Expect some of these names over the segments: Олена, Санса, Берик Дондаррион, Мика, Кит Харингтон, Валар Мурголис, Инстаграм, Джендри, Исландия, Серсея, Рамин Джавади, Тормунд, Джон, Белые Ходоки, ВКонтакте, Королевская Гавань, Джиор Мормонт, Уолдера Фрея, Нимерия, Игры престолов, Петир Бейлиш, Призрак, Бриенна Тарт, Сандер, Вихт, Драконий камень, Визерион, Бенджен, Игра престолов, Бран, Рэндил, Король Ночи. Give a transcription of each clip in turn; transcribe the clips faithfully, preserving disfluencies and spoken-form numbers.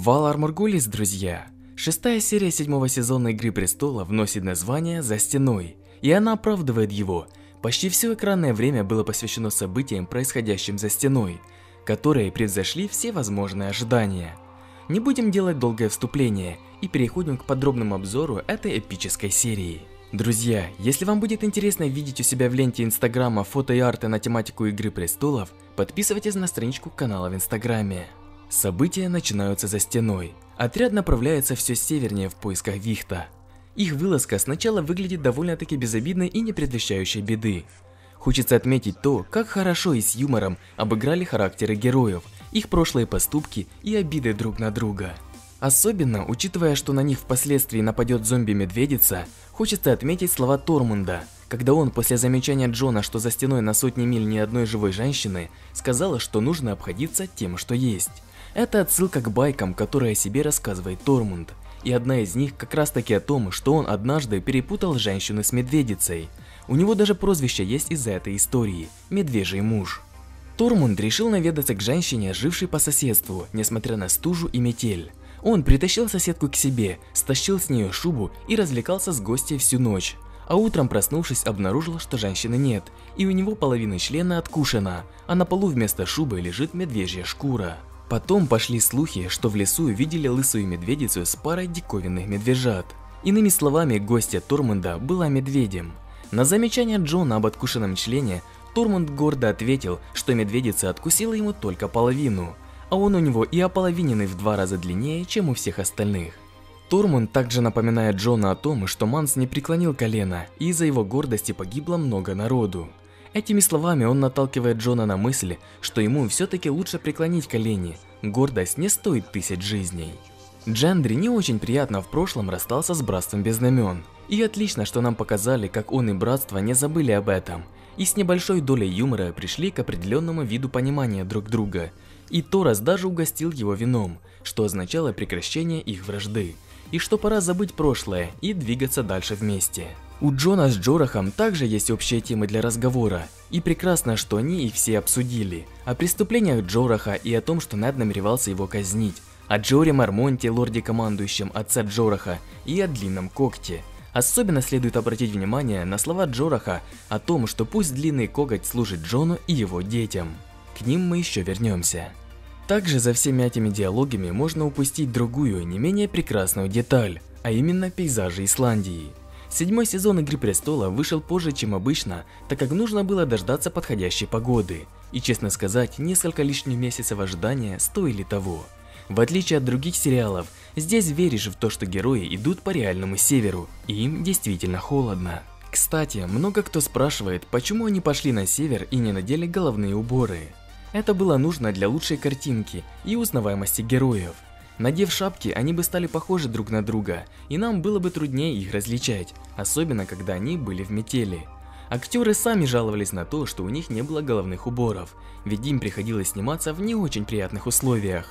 Валар Мурголис, друзья. Шестая серия седьмого сезона Игры престолов носит название «За стеной», и она оправдывает его. Почти все экранное время было посвящено событиям, происходящим за стеной, которые превзошли все возможные ожидания. Не будем делать долгое вступление и переходим к подробному обзору этой эпической серии. Друзья, если вам будет интересно видеть у себя в ленте Инстаграма фото и арты на тематику Игры престолов, подписывайтесь на страничку канала в Инстаграме. События начинаются за стеной. Отряд направляется все севернее в поисках Вихта. Их вылазка сначала выглядит довольно-таки безобидной и не предвещающей беды. Хочется отметить то, как хорошо и с юмором обыграли характеры героев, их прошлые поступки и обиды друг на друга. Особенно, учитывая, что на них впоследствии нападет зомби-медведица, хочется отметить слова Тормунда, когда он после замечания Джона, что за стеной на сотни миль ни одной живой женщины, сказал, что нужно обходиться тем, что есть. Это отсылка к байкам, которые о себе рассказывает Тормунд, и одна из них как раз таки о том, что он однажды перепутал женщину с медведицей. У него даже прозвище есть из-за этой истории – «Медвежий муж». Тормунд решил наведаться к женщине, жившей по соседству, несмотря на стужу и метель. Он притащил соседку к себе, стащил с нее шубу и развлекался с гостьей всю ночь. А утром, проснувшись, обнаружил, что женщины нет, и у него половина члена откушена, а на полу вместо шубы лежит медвежья шкура. Потом пошли слухи, что в лесу видели лысую медведицу с парой диковинных медвежат. Иными словами, гостья Тормунда была медведем. На замечание Джона об откушенном члене Тормунд гордо ответил, что медведица откусила ему только половину, а он у него и ополовиненный в два раза длиннее, чем у всех остальных. Тормунд также напоминает Джона о том, что Манс не преклонил колено, и из-за его гордости погибло много народу. Этими словами он наталкивает Джона на мысль, что ему все-таки лучше преклонить колени, гордость не стоит тысяч жизней. Джендри не очень приятно в прошлом расстался с братством без знамен, и отлично, что нам показали, как он и братство не забыли об этом, и с небольшой долей юмора пришли к определенному виду понимания друг друга, и Торас даже угостил его вином, что означало прекращение их вражды, и что пора забыть прошлое и двигаться дальше вместе. У Джона с Джорахом также есть общие темы для разговора, и прекрасно, что они их все обсудили, о преступлениях Джораха и о том, что Нед намеревался его казнить, о Джиоре Мормонте, лорде-командующем отца Джораха, и о Длинном Когте. Особенно следует обратить внимание на слова Джораха о том, что пусть Длинный Коготь служит Джону и его детям. К ним мы еще вернемся. Также за всеми этими диалогами можно упустить другую, не менее прекрасную деталь, а именно пейзажи Исландии. Седьмой сезон Игры Престола вышел позже, чем обычно, так как нужно было дождаться подходящей погоды. И, честно сказать, несколько лишних месяцев ожидания стоили того. В отличие от других сериалов, здесь веришь в то, что герои идут по реальному северу, и им действительно холодно. Кстати, много кто спрашивает, почему они пошли на север и не надели головные уборы. Это было нужно для лучшей картинки и узнаваемости героев. Надев шапки, они бы стали похожи друг на друга, и нам было бы труднее их различать, особенно когда они были в метели. Актеры сами жаловались на то, что у них не было головных уборов, ведь им приходилось сниматься в не очень приятных условиях.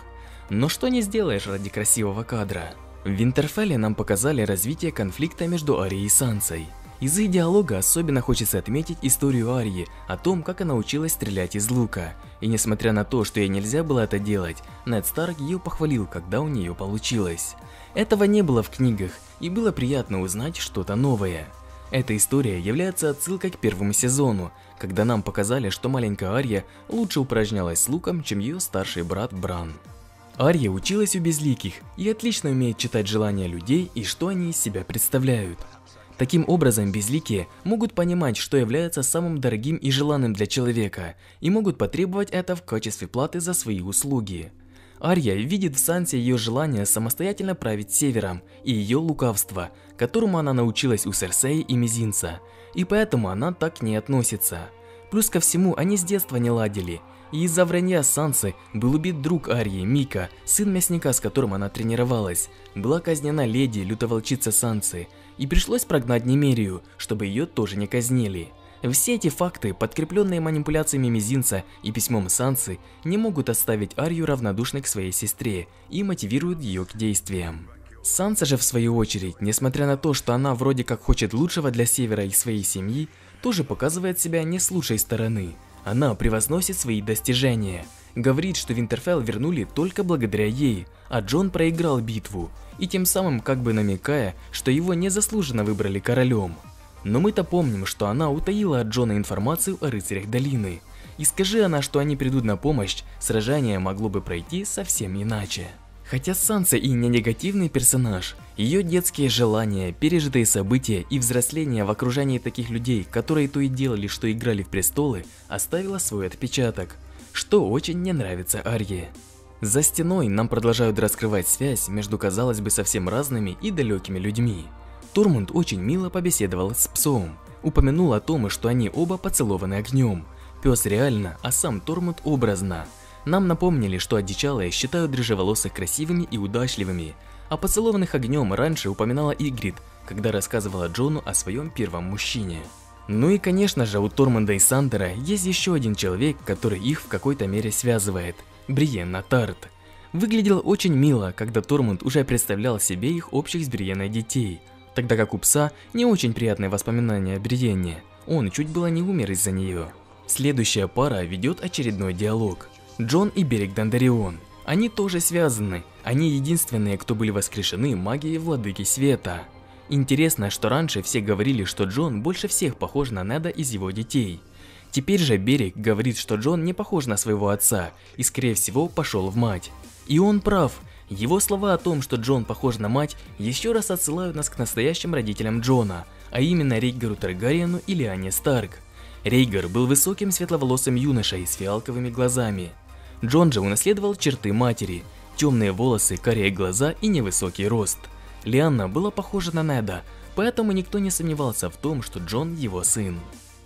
Но что не сделаешь ради красивого кадра. В Винтерфелле нам показали развитие конфликта между Арьей и Сансой. Из их диалога особенно хочется отметить историю Арьи о том, как она училась стрелять из лука. И несмотря на то, что ей нельзя было это делать, Нед Старк ее похвалил, когда у нее получилось. Этого не было в книгах, и было приятно узнать что-то новое. Эта история является отсылкой к первому сезону, когда нам показали, что маленькая Арья лучше упражнялась с луком, чем ее старший брат Бран. Арья училась у безликих и отлично умеет читать желания людей и что они из себя представляют. Таким образом, безликие могут понимать, что является самым дорогим и желанным для человека, и могут потребовать это в качестве платы за свои услуги. Арья видит в Сансе ее желание самостоятельно править севером и ее лукавство, которому она научилась у Серсеи и Мизинца, и поэтому она так к ней относится. Плюс ко всему, они с детства не ладили, и из-за вранья Сансы был убит друг Арьи, Мика, сын мясника, с которым она тренировалась, была казнена леди, лютоволчица Сансы, и пришлось прогнать Нимерию, чтобы ее тоже не казнили. Все эти факты, подкрепленные манипуляциями Мизинца и письмом Сансы, не могут оставить Арью равнодушной к своей сестре и мотивируют ее к действиям. Санса же, в свою очередь, несмотря на то, что она вроде как хочет лучшего для севера и своей семьи, тоже показывает себя не с лучшей стороны. Она превозносит свои достижения, говорит, что Винтерфелл вернули только благодаря ей, а Джон проиграл битву, и тем самым как бы намекая, что его незаслуженно выбрали королем. Но мы-то помним, что она утаила от Джона информацию о рыцарях долины, и скажи она, что они придут на помощь, сражение могло бы пройти совсем иначе. Хотя Санса и не негативный персонаж, ее детские желания, пережитые события и взросление в окружении таких людей, которые то и делали, что играли в престолы, оставило свой отпечаток, что очень не нравится Арье. За стеной нам продолжают раскрывать связь между, казалось бы, совсем разными и далекими людьми. Тормунд очень мило побеседовал с псом, упомянул о том, что они оба поцелованы огнем. Пес реально, а сам Тормунд образно. Нам напомнили, что одичалые считают рыжеволосых красивыми и удачливыми, а поцелованных огнем раньше упоминала Игрид, когда рассказывала Джону о своем первом мужчине. Ну и конечно же у Тормунда и Сандера есть еще один человек, который их в какой-то мере связывает – Бриенна Тарт. Выглядело очень мило, когда Тормунд уже представлял себе их общих с Бриенной детей, тогда как у пса не очень приятные воспоминания о Бриенне, он чуть было не умер из-за нее. Следующая пара ведет очередной диалог. Джон и Берик Дондаррион. Они тоже связаны, они единственные, кто были воскрешены магией Владыки Света. Интересно, что раньше все говорили, что Джон больше всех похож на Неда из его детей. Теперь же Берик говорит, что Джон не похож на своего отца и скорее всего пошел в мать. И он прав, его слова о том, что Джон похож на мать, еще раз отсылают нас к настоящим родителям Джона, а именно Рейегару Таргариену и Лианне Старк. Рейгар был высоким светловолосым юношей с фиалковыми глазами. Джон же унаследовал черты матери, темные волосы, карие глаза и невысокий рост. Лианна была похожа на Неда, поэтому никто не сомневался в том, что Джон его сын.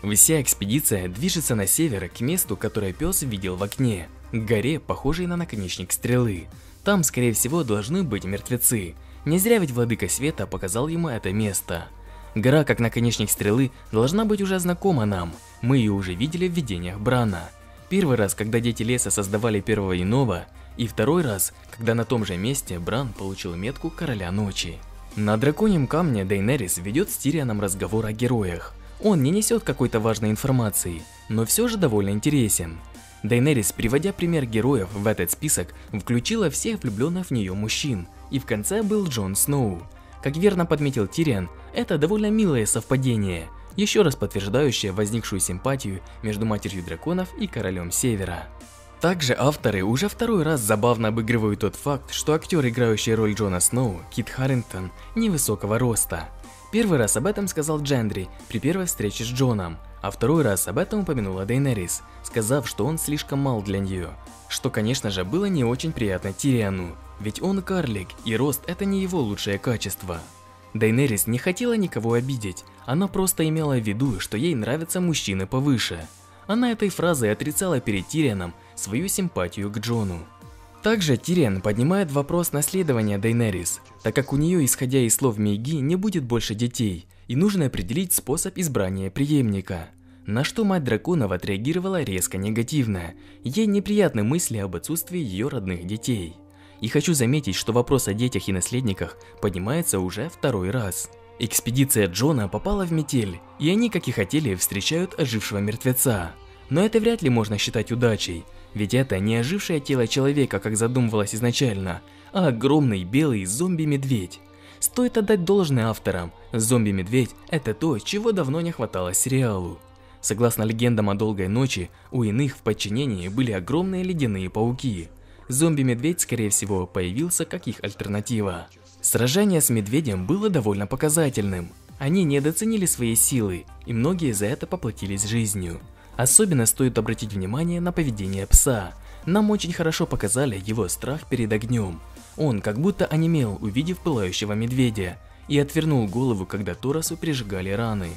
Вся экспедиция движется на север к месту, которое пес видел в окне, к горе, похожей на наконечник стрелы. Там, скорее всего, должны быть мертвецы. Не зря ведь Владыка Света показал ему это место. Гора, как наконечник стрелы, должна быть уже знакома нам, мы ее уже видели в видениях Брана. Первый раз, когда дети леса создавали первого иного, и второй раз, когда на том же месте Бран получил метку Короля Ночи. На Драконьем камне Дейенерис ведет с Тирионом разговор о героях. Он не несет какой-то важной информации, но все же довольно интересен. Дейенерис, приводя пример героев в этот список, включила всех влюбленных в нее мужчин, и в конце был Джон Сноу. Как верно подметил Тирион, это довольно милое совпадение, еще раз подтверждающее возникшую симпатию между матерью драконов и королем севера. Также авторы уже второй раз забавно обыгрывают тот факт, что актер, играющий роль Джона Сноу, Кит Харингтон, невысокого роста. Первый раз об этом сказал Джендри при первой встрече с Джоном, а второй раз об этом упомянула Дейенерис, сказав, что он слишком мал для нее, что, конечно же, было не очень приятно Тириону, ведь он карлик, и рост – это не его лучшее качество. Дейенерис не хотела никого обидеть, она просто имела в виду, что ей нравятся мужчины повыше. Она этой фразой отрицала перед Тирионом свою симпатию к Джону. Также Тирион поднимает вопрос наследования Дейенерис, так как у нее, исходя из слов Мейги, не будет больше детей, и нужно определить способ избрания преемника. На что мать драконов отреагировала резко негативно, ей неприятны мысли об отсутствии ее родных детей. И хочу заметить, что вопрос о детях и наследниках поднимается уже второй раз. Экспедиция Джона попала в метель, и они, как и хотели, встречают ожившего мертвеца. Но это вряд ли можно считать удачей, ведь это не ожившее тело человека, как задумывалось изначально, а огромный белый зомби-медведь. Стоит отдать должное авторам, зомби-медведь – это то, чего давно не хватало сериалу. Согласно легендам о долгой ночи, у иных в подчинении были огромные ледяные пауки. Зомби-медведь, скорее всего, появился как их альтернатива. Сражение с медведем было довольно показательным. Они недооценили свои силы, и многие за это поплатились жизнью. Особенно стоит обратить внимание на поведение пса. Нам очень хорошо показали его страх перед огнем. Он как будто онемел, увидев пылающего медведя, и отвернул голову, когда Торосу прижигали раны.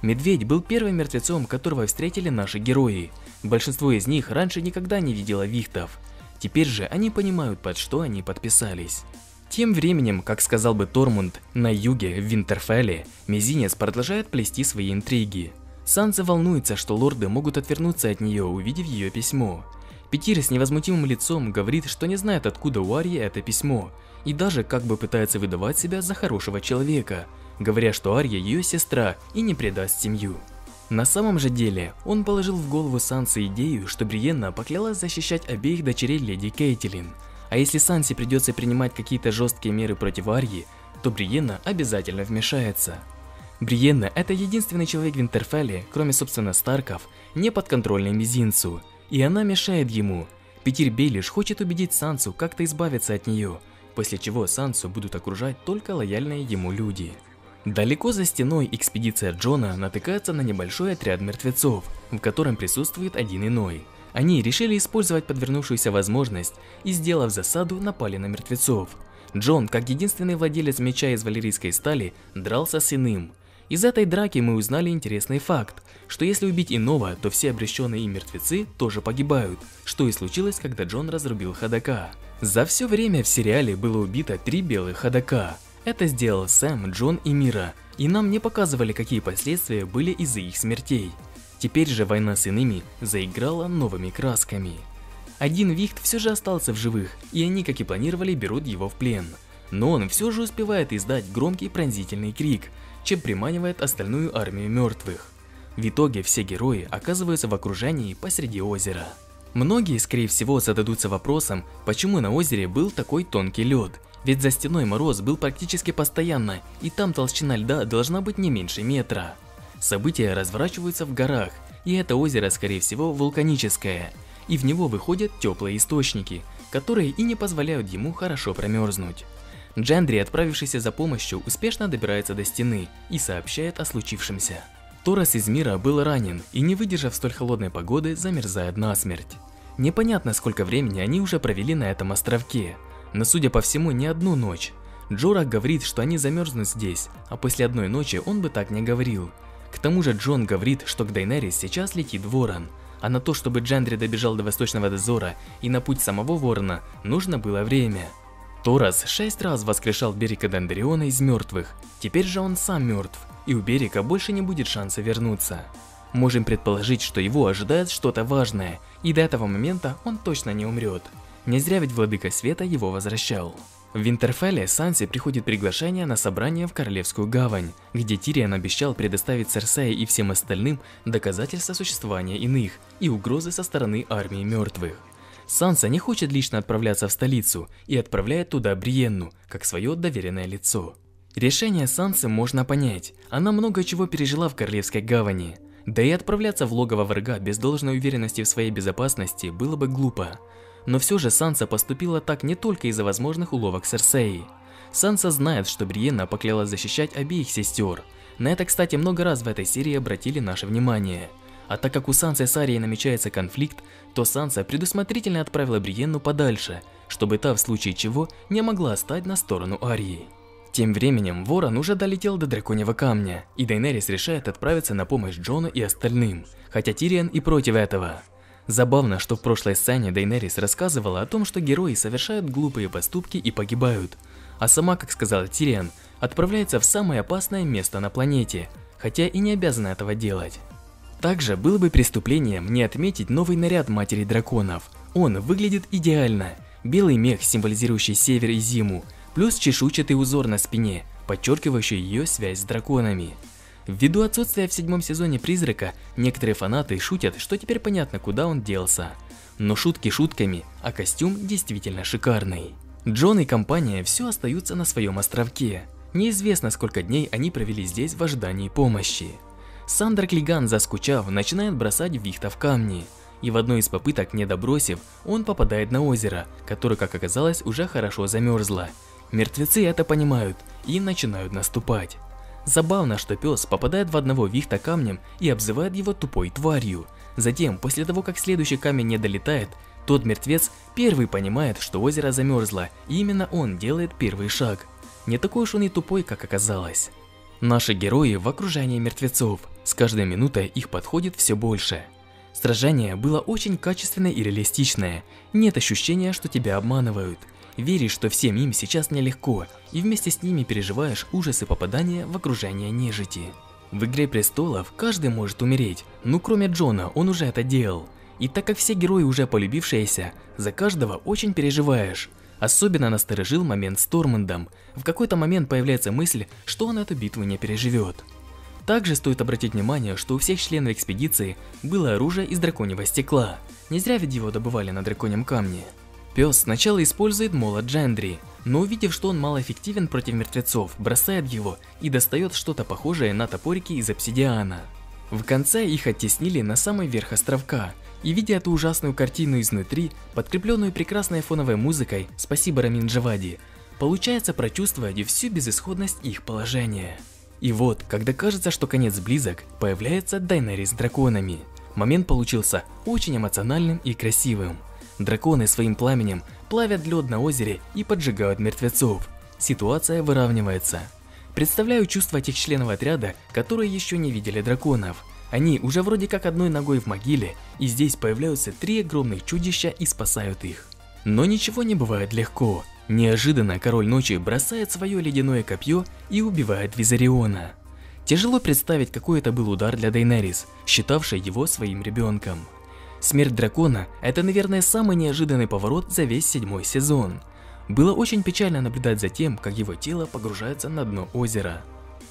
Медведь был первым мертвецом, которого встретили наши герои. Большинство из них раньше никогда не видело вихтов. Теперь же они понимают, под что они подписались. Тем временем, как сказал бы Тормунд, на юге, в Винтерфелле, Мизинец продолжает плести свои интриги. Санса волнуется, что лорды могут отвернуться от нее, увидев ее письмо. Петир с невозмутимым лицом говорит, что не знает, откуда у Арьи это письмо, и даже как бы пытается выдавать себя за хорошего человека, говоря, что Арья ее сестра и не предаст семью. На самом же деле, он положил в голову Сансе идею, что Бриенна поклялась защищать обеих дочерей леди Кейтилин. А если Сансе придется принимать какие-то жесткие меры против Арьи, то Бриенна обязательно вмешается. Бриенна – это единственный человек в Винтерфелле, кроме собственно Старков, не подконтрольный Мизинцу, и она мешает ему. Питир Бейлиш хочет убедить Сансу как-то избавиться от нее, после чего Сансу будут окружать только лояльные ему люди. Далеко за стеной экспедиция Джона натыкается на небольшой отряд мертвецов, в котором присутствует один иной. Они решили использовать подвернувшуюся возможность и, сделав засаду, напали на мертвецов. Джон, как единственный владелец меча из валерийской стали, дрался с иным. Из этой драки мы узнали интересный факт, что если убить иного, то все обреченные им мертвецы тоже погибают, что и случилось, когда Джон разрубил ходока. За все время в сериале было убито три белых ходока. Это сделал Сэм, Джон и Мира, и нам не показывали, какие последствия были из-за их смертей. Теперь же война с иными заиграла новыми красками. Один Вихт все же остался в живых, и они, как и планировали, берут его в плен. Но он все же успевает издать громкий пронзительный крик, чем приманивает остальную армию мертвых. В итоге все герои оказываются в окружении посреди озера. Многие, скорее всего, зададутся вопросом, почему на озере был такой тонкий лед, ведь за стеной мороз был практически постоянно, и там толщина льда должна быть не меньше метра. События разворачиваются в горах, и это озеро, скорее всего, вулканическое, и в него выходят теплые источники, которые и не позволяют ему хорошо промерзнуть. Джендри, отправившийся за помощью, успешно добирается до стены и сообщает о случившемся. Торос из мира был ранен и, не выдержав столь холодной погоды, замерзает насмерть. Непонятно, сколько времени они уже провели на этом островке, но, судя по всему, не одну ночь. Джорах говорит, что они замерзнут здесь, а после одной ночи он бы так не говорил. К тому же Джон говорит, что к Дейенерис сейчас летит ворон, а на то, чтобы Джендри добежал до Восточного Дозора и на путь самого ворона, нужно было время. Торос шесть раз воскрешал Берика Дондарриона из мертвых, теперь же он сам мертв, и у Берика больше не будет шанса вернуться. Можем предположить, что его ожидает что-то важное, и до этого момента он точно не умрет. Не зря ведь Владыка Света его возвращал. В Винтерфелле Сансе приходит приглашение на собрание в Королевскую Гавань, где Тирион обещал предоставить Серсее и всем остальным доказательства существования иных и угрозы со стороны армии мертвых. Санса не хочет лично отправляться в столицу и отправляет туда Бриенну, как свое доверенное лицо. Решение Сансы можно понять, она много чего пережила в Королевской Гавани. Да и отправляться в логово врага без должной уверенности в своей безопасности было бы глупо. Но все же Санса поступила так не только из-за возможных уловок Серсеи. Санса знает, что Бриенна поклялась защищать обеих сестер. На это, кстати, много раз в этой серии обратили наше внимание. А так как у Сансы с Арьей намечается конфликт, то Санса предусмотрительно отправила Бриенну подальше, чтобы та в случае чего не могла стать на сторону Арьи. Тем временем ворон уже долетел до Драконьего камня, и Дейенерис решает отправиться на помощь Джону и остальным, хотя Тирион и против этого. Забавно, что в прошлой сцене Дейенерис рассказывала о том, что герои совершают глупые поступки и погибают, а сама, как сказал Тирион, отправляется в самое опасное место на планете, хотя и не обязана этого делать. Также было бы преступлением не отметить новый наряд Матери Драконов. Он выглядит идеально. Белый мех, символизирующий север и зиму, плюс чешуйчатый узор на спине, подчеркивающий ее связь с драконами. Ввиду отсутствия в седьмом сезоне Призрака, некоторые фанаты шутят, что теперь понятно, куда он делся. Но шутки шутками, а костюм действительно шикарный. Джон и компания все остаются на своем островке. Неизвестно, сколько дней они провели здесь в ожидании помощи. Сандер Клиган, заскучав, начинает бросать Вихта в камни, и в одной из попыток, не добросив, он попадает на озеро, которое, как оказалось, уже хорошо замерзло. Мертвецы это понимают и начинают наступать. Забавно, что пес попадает в одного Вихта камнем и обзывает его тупой тварью. Затем, после того, как следующий камень не долетает, тот мертвец первый понимает, что озеро замерзло, и именно он делает первый шаг. Не такой уж он и тупой, как оказалось. Наши герои в окружении мертвецов, с каждой минутой их подходит все больше. Сражение было очень качественное и реалистичное, нет ощущения, что тебя обманывают. Веришь, что всем им сейчас нелегко, и вместе с ними переживаешь ужасы попадания в окружение нежити. В «Игре престолов» каждый может умереть, ну кроме Джона, он уже это делал. И так как все герои уже полюбившиеся, за каждого очень переживаешь. Особенно насторожил момент с Тормундом. В какой-то момент появляется мысль, что он эту битву не переживет. Также стоит обратить внимание, что у всех членов экспедиции было оружие из драконьего стекла. Не зря ведь его добывали на драконьем камне. Пес сначала использует молот Джендри, но увидев, что он малоэффективен против мертвецов, бросает его и достает что-то похожее на топорики из обсидиана. В конце их оттеснили на самый верх островка, и видя эту ужасную картину изнутри, подкрепленную прекрасной фоновой музыкой «Спасибо, Рамин Джавади», получается прочувствовать всю безысходность их положения. И вот, когда кажется, что конец близок, появляется Дейенерис с драконами. Момент получился очень эмоциональным и красивым. Драконы своим пламенем плавят лед на озере и поджигают мертвецов. Ситуация выравнивается. Представляю чувства тех членов отряда, которые еще не видели драконов. Они уже вроде как одной ногой в могиле, и здесь появляются три огромных чудища и спасают их. Но ничего не бывает легко. Неожиданно Король Ночи бросает свое ледяное копье и убивает Визериона. Тяжело представить, какой это был удар для Дейенерис, считавшей его своим ребенком. Смерть дракона – это, наверное, самый неожиданный поворот за весь седьмой сезон. Было очень печально наблюдать за тем, как его тело погружается на дно озера.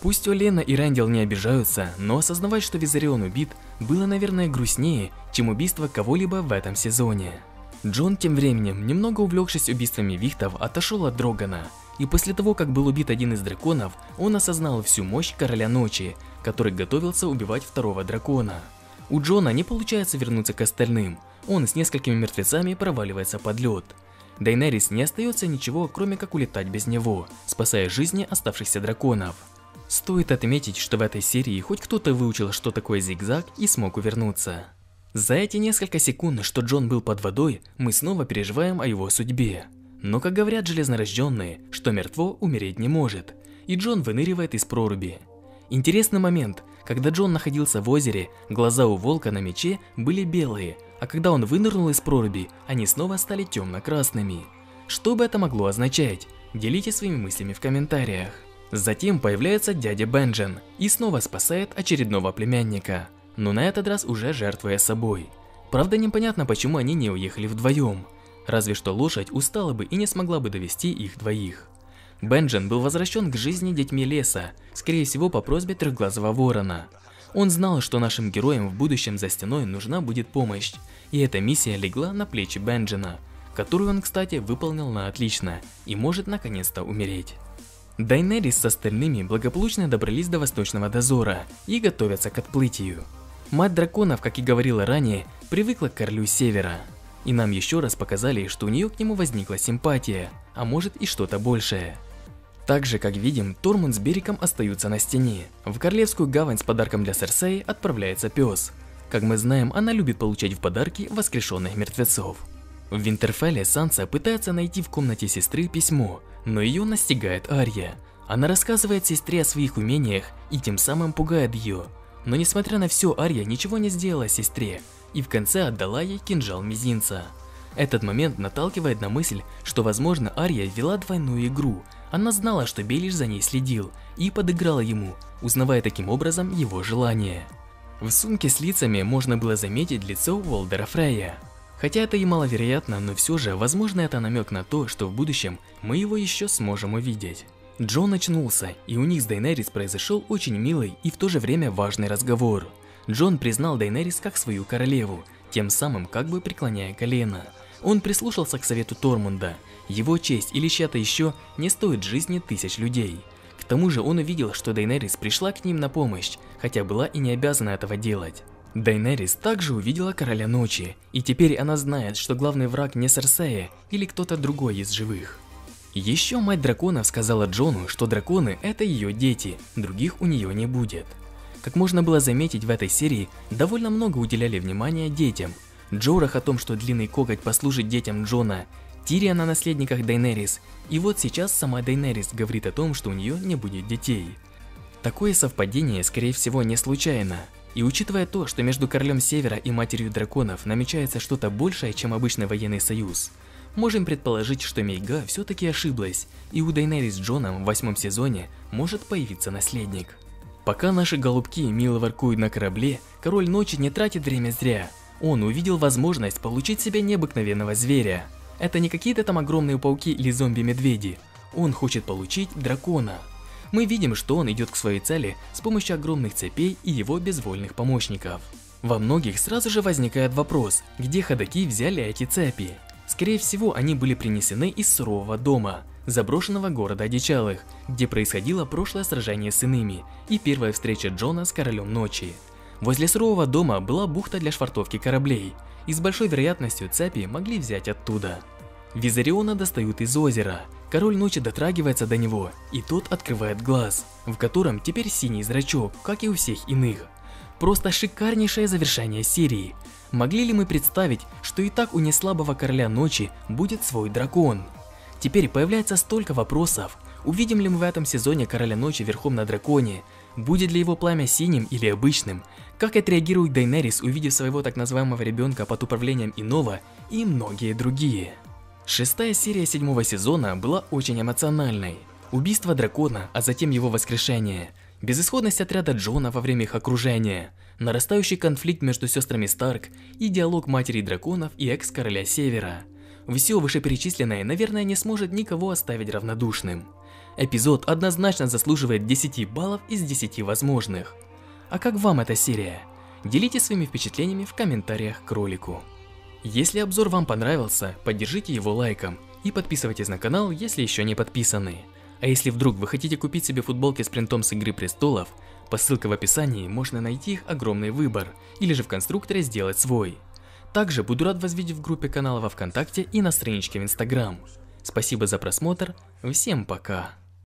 Пусть Олена и Рэндил не обижаются, но осознавать, что Визерион убит, было, наверное, грустнее, чем убийство кого-либо в этом сезоне. Джон, тем временем, немного увлекшись убийствами Вихтов, отошел от Дрогана. И после того, как был убит один из драконов, он осознал всю мощь Короля Ночи, который готовился убивать второго дракона. У Джона не получается вернуться к остальным, он с несколькими мертвецами проваливается под лед. Дейенерис не остается ничего, кроме как улетать без него, спасая жизни оставшихся драконов. Стоит отметить, что в этой серии хоть кто-то выучил, что такое зигзаг, и смог увернуться. За эти несколько секунд, что Джон был под водой, мы снова переживаем о его судьбе. Но, как говорят железнорожденные, что мертво умереть не может, и Джон выныривает из проруби. Интересный момент, когда Джон находился в озере, глаза у волка на мече были белые, а когда он вынырнул из проруби, они снова стали темно-красными. Что бы это могло означать? Делитесь своими мыслями в комментариях. Затем появляется дядя Бенджен и снова спасает очередного племянника, но на этот раз уже жертвуя собой. Правда, непонятно, почему они не уехали вдвоем, разве что лошадь устала бы и не смогла бы довести их двоих. Бенджен был возвращен к жизни детьми леса, скорее всего по просьбе трехглазого ворона. Он знал, что нашим героям в будущем за стеной нужна будет помощь, и эта миссия легла на плечи Бенджена, которую он, кстати, выполнил на отлично и может наконец-то умереть. Дейенерис с остальными благополучно добрались до Восточного Дозора и готовятся к отплытию. Мать драконов, как и говорила ранее, привыкла к Королю Севера. И нам еще раз показали, что у нее к нему возникла симпатия, а может и что-то большее. Также, как видим, Тормунд с Бериком остаются на стене. В Королевскую Гавань с подарком для Серсеи отправляется пес. Как мы знаем, она любит получать в подарки воскрешенных мертвецов. В Винтерфелле Санса пытается найти в комнате сестры письмо, но ее настигает Арья. Она рассказывает сестре о своих умениях и тем самым пугает ее. Но несмотря на все, Арья ничего не сделала сестре и в конце отдала ей кинжал мизинца. Этот момент наталкивает на мысль, что, возможно, Арья вела двойную игру. Она знала, что Белиш за ней следил, и подыграла ему, узнавая таким образом его желание. В сумке с лицами можно было заметить лицо Уолдера Фрея. Хотя это и маловероятно, но все же, возможно, это намек на то, что в будущем мы его еще сможем увидеть. Джон очнулся, и у них с Дейенерис произошел очень милый и в то же время важный разговор. Джон признал Дейенерис как свою королеву, тем самым как бы преклоняя колено. Он прислушался к совету Тормунда. Его честь или чья-то еще не стоит жизни тысяч людей. К тому же он увидел, что Дейенерис пришла к ним на помощь, хотя была и не обязана этого делать. Дейенерис также увидела Короля Ночи, и теперь она знает, что главный враг не Серсея или кто-то другой из живых. Еще мать драконов сказала Джону, что драконы – это ее дети, других у нее не будет. Как можно было заметить, в этой серии довольно много уделяли внимания детям. Джорах о том, что Длинный Коготь послужит детям Джона, Тирион о наследниках Дейенерис, и вот сейчас сама Дейенерис говорит о том, что у нее не будет детей. Такое совпадение, скорее всего, не случайно. И учитывая то, что между Королем Севера и Матерью Драконов намечается что-то большее, чем обычный военный союз, можем предположить, что Мика все-таки ошиблась, и у Дейенерис с Джоном в восьмом сезоне может появиться наследник. Пока наши голубки мило воркуют на корабле, Король Ночи не тратит время зря. Он увидел возможность получить себе необыкновенного зверя. Это не какие-то там огромные пауки или зомби-медведи. Он хочет получить дракона. Мы видим, что он идет к своей цели с помощью огромных цепей и его безвольных помощников. Во многих сразу же возникает вопрос, где ходоки взяли эти цепи? Скорее всего, они были принесены из сурового дома, заброшенного города одичалых, где происходило прошлое сражение с иными и первая встреча Джона с Королем Ночи. Возле сурового дома была бухта для швартовки кораблей, и с большой вероятностью цепи могли взять оттуда. Визериона достают из озера, Король Ночи дотрагивается до него, и тот открывает глаз, в котором теперь синий зрачок, как и у всех иных. Просто шикарнейшее завершение серии. Могли ли мы представить, что и так у неслабого Короля Ночи будет свой дракон? Теперь появляется столько вопросов. Увидим ли мы в этом сезоне Короля Ночи верхом на драконе? Будет ли его пламя синим или обычным? Как отреагирует Дейенерис, увидев своего так называемого ребенка под управлением иного, и многие другие. Шестая серия седьмого сезона была очень эмоциональной. Убийство дракона, а затем его воскрешение. Безысходность отряда Джона во время их окружения. Нарастающий конфликт между сестрами Старк и диалог матери драконов и экс-короля Севера. Все вышеперечисленное, наверное, не сможет никого оставить равнодушным. Эпизод однозначно заслуживает десяти баллов из десяти возможных. А как вам эта серия? Делитесь своими впечатлениями в комментариях к ролику. Если обзор вам понравился, поддержите его лайком и подписывайтесь на канал, если еще не подписаны. А если вдруг вы хотите купить себе футболки с принтом с Игры престолов, по ссылке в описании можно найти их огромный выбор, или же в конструкторе сделать свой. Также буду рад вас видеть в группе канала во ВКонтакте и на страничке в Инстаграм. Спасибо за просмотр, всем пока!